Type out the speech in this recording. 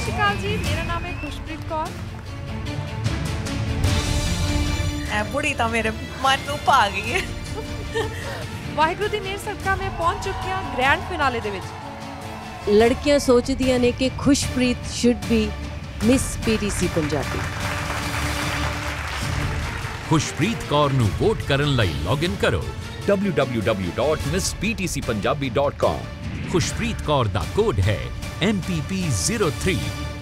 सत श्री अकाल जी, मेरा नाम है खुशप्रीत कौर। बुढ़ी तो मेरे मन तो पा गई है। वाहिगुरू दी मेहर सदका मैं पहुंच चुकी हूं ग्रैंड फिनाले दे विच। लड़कियां सोचदियां ने कि Khushpreet should be Miss PTC Punjabi. Khushpreet Kaur नू वोट करन लई लॉग इन करो www.missptcpunjabi.com। खुशप्रीत कौर दा कोड है MPP 03।